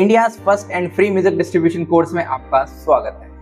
India first and free music distribution course में आपका स्वागत है।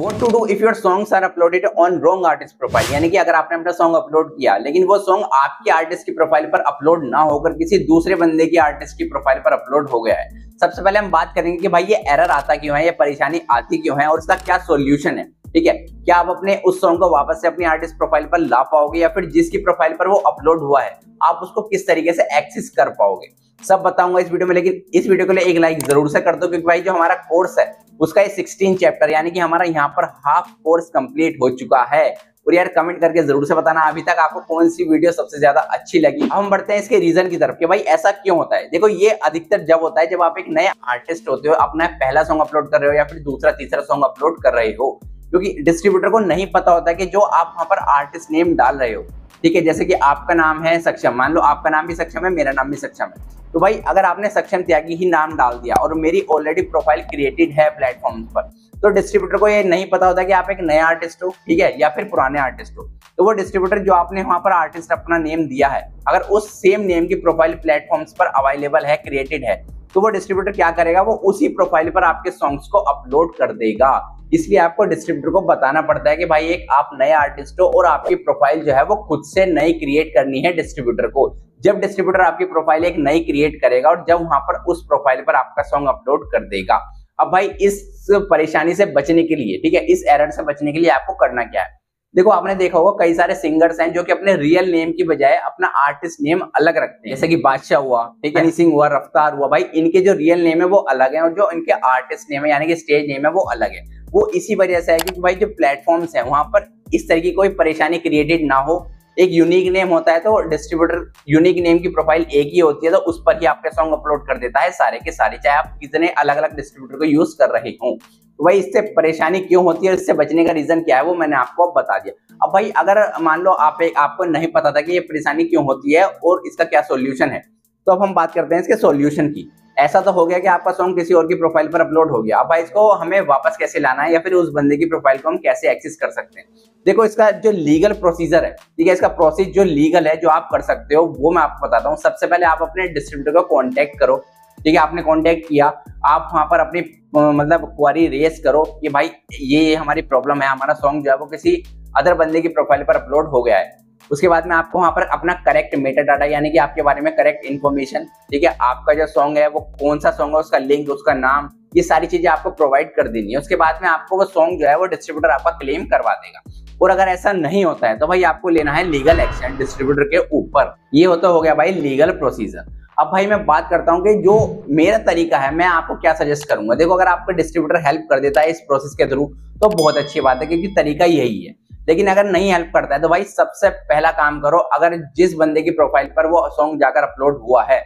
What to do if your songs are uploaded on wrong artist profile, यानी कि अगर आपने अपना सॉन्ग अपलोड किया लेकिन वो सॉन्ग आपके आर्टिस्ट की प्रोफाइल पर अपलोड ना होकर किसी दूसरे बंदे की आर्टिस्ट की प्रोफाइल पर अपलोड हो गया है। सबसे पहले हम बात करेंगे कि भाई ये एरर आता क्यों है, ये परेशानी आती क्यों है और इसका क्या सोल्यूशन है। ठीक है, क्या आप अपने उस सॉन्ग को वापस से अपनी आर्टिस्ट प्रोफाइल पर ला पाओगे या फिर जिसकी प्रोफाइल पर वो अपलोड हुआ है आप उसको किस तरीके से एक्सेस कर पाओगे, सब बताऊंगा इस वीडियो में। लेकिन इस वीडियो के लिए एक लाइक जरूर से कर दो क्योंकि भाई जो हमारा कोर्स है उसका ये 16 चैप्टर यानी कि हमारा यहाँ पर हाफ कोर्स कंप्लीट हो चुका है। और यार कमेंट करके जरूर से बताना अभी तक आपको कौन सी वीडियो सबसे ज्यादा अच्छी लगी। हम बढ़ते हैं इसके रीजन की तरफ कि भाई ऐसा क्यों होता है। देखो ये अधिकतर जब होता है जब आप एक नए आर्टिस्ट होते हो, अपना पहला सॉन्ग अपलोड कर रहे हो या फिर दूसरा तीसरा सॉन्ग अपलोड कर रहे हो, क्योंकि डिस्ट्रीब्यूटर को नहीं पता होता कि जो आप वहाँ पर आर्टिस्ट नेम डाल रहे हो। ठीक है, जैसे कि आपका नाम है सक्षम, मान लो आपका नाम भी सक्षम है मेरा नाम भी सक्षम है, तो भाई अगर आपने सक्षम त्यागी ही नाम डाल दिया और मेरी ऑलरेडी प्रोफाइल क्रिएटेड है प्लेटफॉर्म पर, तो डिस्ट्रीब्यूटर को ये नहीं पता होता कि आप एक नया आर्टिस्ट हो, ठीक है, या फिर पुराने आर्टिस्ट हो। तो वो डिस्ट्रीब्यूटर जो आपने वहाँ पर आर्टिस्ट अपना नेम दिया है अगर उस सेम नेम की प्रोफाइल प्लेटफॉर्म्स पर अवेलेबल है, क्रिएटेड है, तो वो डिस्ट्रीब्यूटर क्या करेगा, वो उसी प्रोफाइल पर आपके सॉन्ग्स को अपलोड कर देगा। इसलिए आपको डिस्ट्रीब्यूटर को बताना पड़ता है कि भाई एक आप नए आर्टिस्ट हो और आपकी प्रोफाइल जो है वो खुद से नई क्रिएट करनी है डिस्ट्रीब्यूटर को। जब डिस्ट्रीब्यूटर आपकी प्रोफाइल एक नई क्रिएट करेगा और जब वहां पर उस प्रोफाइल पर आपका सॉन्ग अपलोड कर देगा। अब भाई इस परेशानी से बचने के लिए, ठीक है, इस एरर से बचने के लिए आपको करना क्या है। देखो आपने देखा होगा कई सारे सिंगर्स हैं जो कि अपने रियल नेम की बजाय अपना आर्टिस्ट नेम अलग रखते हैं, जैसे कि बादशाह हुआ, ठीक है, हनी सिंह हुआ, रफ्तार हुआ। भाई इनके जो रियल नेम है वो अलग है और जो इनके आर्टिस्ट नेम है यानी कि स्टेज नेम है वो अलग है। वो इसी वजह से है कि भाई जो प्लेटफॉर्म्स हैं वहाँ पर इस तरह की कोई परेशानी क्रिएटेड ना हो। एक यूनिक नेम होता है तो डिस्ट्रीब्यूटर यूनिक नेम की प्रोफाइल एक ही होती है तो उस पर ही आपके सॉन्ग अपलोड कर देता है सारे के सारे, चाहे आप कितने अलग अलग डिस्ट्रीब्यूटर को यूज कर रहे हों। तो भाई इससे परेशानी क्यों होती है और इससे बचने का रीजन क्या है वो मैंने आपको अब बता दिया। अब भाई अगर मान लो आपको नहीं पता था कि ये परेशानी क्यों होती है और इसका क्या सोल्यूशन है, तो अब हम बात करते हैं इसके सोल्यूशन की। ऐसा तो हो गया कि आपका सॉन्ग किसी और की प्रोफाइल पर अपलोड हो गया, अब भाई इसको हमें वापस कैसे लाना है या फिर उस बंदे की प्रोफाइल को हम कैसे एक्सेस कर सकते हैं। देखो इसका जो लीगल प्रोसीजर है, ठीक है, इसका प्रोसेस जो लीगल है जो आप कर सकते हो वो मैं आपको बताता हूँ। सबसे पहले आप अपने डिस्ट्रीब्यूटर को कॉन्टैक्ट करो, ठीक है, आपने कॉन्टैक्ट किया, आप वहाँ पर अपनी मतलब क्वारी रेस करो कि भाई ये हमारी प्रॉब्लम है, हमारा सॉन्ग जो है वो किसी अदर बंदे की प्रोफाइल पर अपलोड हो गया है। उसके बाद में आपको वहाँ पर अपना करेक्ट मेटा डाटा यानी कि आपके बारे में करेक्ट इन्फॉर्मेशन, ठीक है, आपका जो सॉन्ग है वो कौन सा सॉन्ग है, उसका लिंक, उसका नाम, ये सारी चीजें आपको प्रोवाइड कर देनी है। उसके बाद में आपको वो सॉन्ग जो है वो डिस्ट्रीब्यूटर आपका क्लेम करवा देगा। और अगर ऐसा नहीं होता है तो भाई आपको लेना है लीगल एक्शन डिस्ट्रीब्यूटर के ऊपर। ये होता हो गया भाई लीगल प्रोसीजर। अब भाई मैं बात करता हूँ कि जो मेरा तरीका है मैं आपको क्या सजेस्ट करूंगा। देखो अगर आपका डिस्ट्रीब्यूटर हेल्प कर देता है इस प्रोसेस के थ्रू तो बहुत अच्छी बात है क्योंकि तरीका यही है, लेकिन अगर नहीं हेल्प करता है तो भाई सबसे पहला काम करो, अगर जिस बंदे की प्रोफाइल पर वो सॉन्ग जाकर अपलोड हुआ है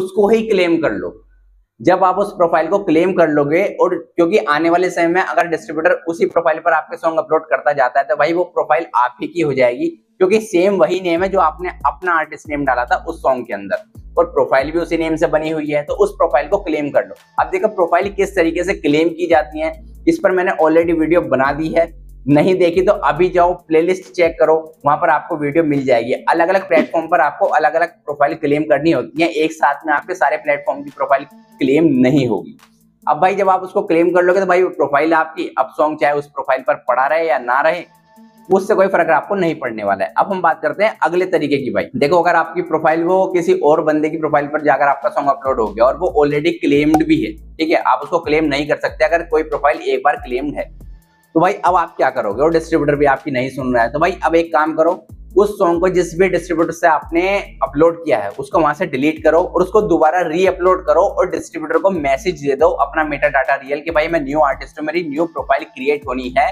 उसको ही क्लेम कर लो। जब आप उस प्रोफाइल को क्लेम कर लोगे और क्योंकि आने वाले समय में अगर डिस्ट्रीब्यूटर उसी प्रोफाइल पर आपके सॉन्ग अपलोड करता जाता है तो भाई वो प्रोफाइल आप ही की हो जाएगी क्योंकि सेम वही नेम है जो आपने अपना आर्टिस्ट नेम डाला था उस सॉन्ग के अंदर और प्रोफाइल भी उसी नेम से बनी हुई है, तो उस प्रोफाइल को क्लेम कर लो। अब देखो प्रोफाइल किस तरीके से क्लेम की जाती है इस पर मैंने ऑलरेडी वीडियो बना दी है, नहीं देखी तो अभी जाओ प्लेलिस्ट चेक करो, वहां पर आपको वीडियो मिल जाएगी। अलग अलग प्लेटफॉर्म पर आपको अलग अलग प्रोफाइल क्लेम करनी होती है, एक साथ में आपके सारे प्लेटफॉर्म की प्रोफाइल क्लेम नहीं होगी। अब भाई जब आप उसको क्लेम कर लोगे तो भाई वो प्रोफाइल आपकी, अब सॉन्ग चाहे उस प्रोफाइल पर पड़ा रहे या ना रहे उससे कोई फर्क आपको नहीं पड़ने वाला है। अब हम बात करते हैं अगले तरीके की। भाई देखो अगर आपकी प्रोफाइल वो किसी और बंदे की प्रोफाइल पर जाकर आपका सॉन्ग अपलोड हो गया और वो ऑलरेडी क्लेम्ड भी है, ठीक है, आप उसको क्लेम नहीं कर सकते। अगर कोई प्रोफाइल एक बार क्लेम्ड है तो भाई अब आप क्या करोगे, और डिस्ट्रीब्यूटर भी आपकी नहीं सुन रहा है तो भाई अब एक काम करो, उस सॉन्ग को जिस भी डिस्ट्रीब्यूटर से आपने अपलोड किया है उसको वहां से डिलीट करो और उसको दोबारा रीअपलोड करो और डिस्ट्रीब्यूटर को मैसेज दे दो अपना मेटा डाटा रियल कि भाई मैं न्यू आर्टिस्ट हूँ, मेरी न्यू प्रोफाइल क्रिएट होनी है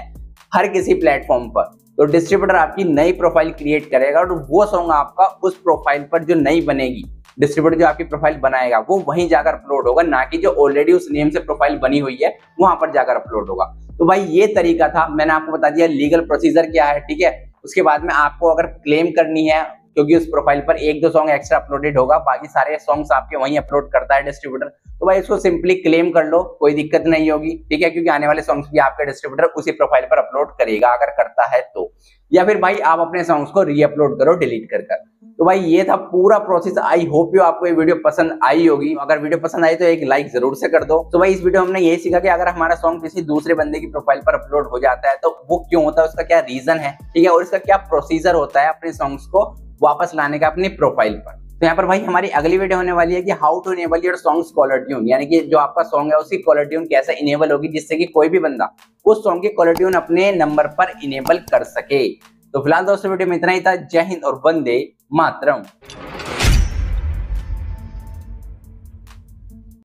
हर किसी प्लेटफॉर्म पर। तो डिस्ट्रीब्यूटर आपकी नई प्रोफाइल क्रिएट करेगा और वो सॉन्ग आपका उस प्रोफाइल पर जो नई बनेगी, डिस्ट्रीब्यूटर जो आपकी प्रोफाइल बनाएगा वो वहीं जाकर अपलोड होगा, ना कि जो ऑलरेडी उस नेम से प्रोफाइल बनी हुई है वहां पर जाकर अपलोड होगा। तो भाई ये तरीका था, मैंने आपको बता दिया लीगल प्रोसीजर क्या है, ठीक है। उसके बाद में आपको अगर क्लेम करनी है क्योंकि उस प्रोफाइल पर एक दो सॉन्ग एक्स्ट्रा अपलोडेड होगा, बाकी सारे सॉन्ग्स आपके वहीं अपलोड करता है डिस्ट्रीब्यूटर। तो भाई इसको सिंपली क्लेम कर लो, कोई दिक्कत नहीं होगी, ठीक है, क्योंकि आने वाले सॉन्ग्स भी आपका डिस्ट्रीब्यूटर उसी प्रोफाइल पर अपलोड करेगा अगर करता है तो। या फिर भाई आप अपने सॉन्ग्स को रीअपलोड करो डिलीट कर कर। तो भाई ये था पूरा प्रोसेस। आई होप यू आपको ये वीडियो पसंद आई होगी। अगर वीडियो पसंद आई तो एक लाइक जरूर से कर दो। तो भाई इस वीडियो में हमने यही सीखा कि अगर हमारा सॉन्ग किसी दूसरे बंदे की प्रोफाइल पर अपलोड हो जाता है तो वो क्यों होता है, उसका क्या रीजन है, ठीक है, और इसका क्या प्रोसीजर होता है अपने सॉन्ग्स को वापस लाने का अपनी प्रोफाइल पर। तो यहाँ पर भाई हमारी अगली वीडियो होने वाली है कि how to enable your songs caller tune, यानी कि जो आपका सॉन्ग है उसकी कॉलर ट्यून कैसे इनेबल होगी जिससे कि कोई भी बंदा उस सॉन्ग की कॉलर ट्यून अपने नंबर पर इनेबल कर सके। तो फिलहाल दोस्तों वीडियो में इतना ही था। जय हिंद और वंदे मातरम।